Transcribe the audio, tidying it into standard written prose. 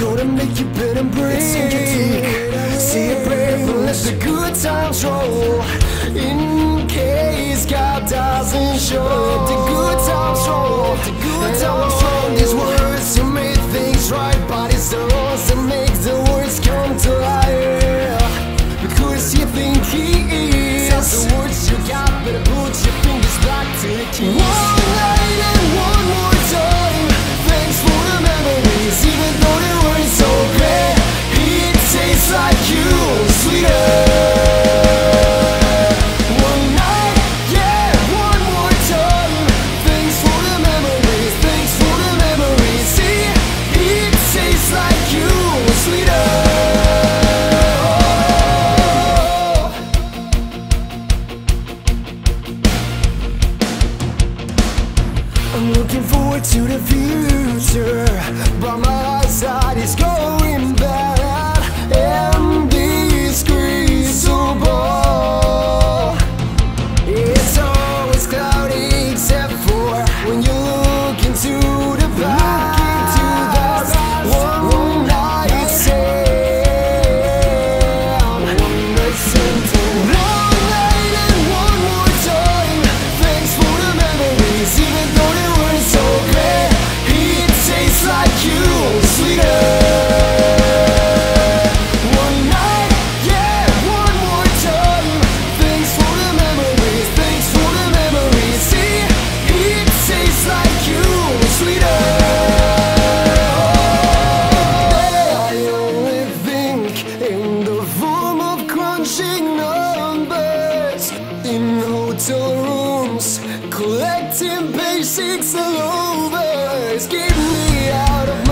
gonna make you bend and breathe. It's in your teeth. See it playful as the good times roll. In case God doesn't show, let the good times roll. The good times roll. These words you made things right, but it's the ones that make the words come to life. Because you think he is. That's the words you got, better put your fingers back to the keys. One night and one more time. Thanks for the memories, even though they weren't so great. It tastes like you, sweeter. I'm looking forward to the future, but my eyesight is going bad, and this crucible, it's always cloudy except for when you look into the past. One night stand, one night stand, one night and one more time. Thanks for the memories, even though like you, sweeter. One night, yeah, one more time. Thanks for the memories, thanks for the memories. See, it tastes like you, sweeter. I only think in the form of crunching numbers, in hotel rooms, collecting basics all over. Get me out of my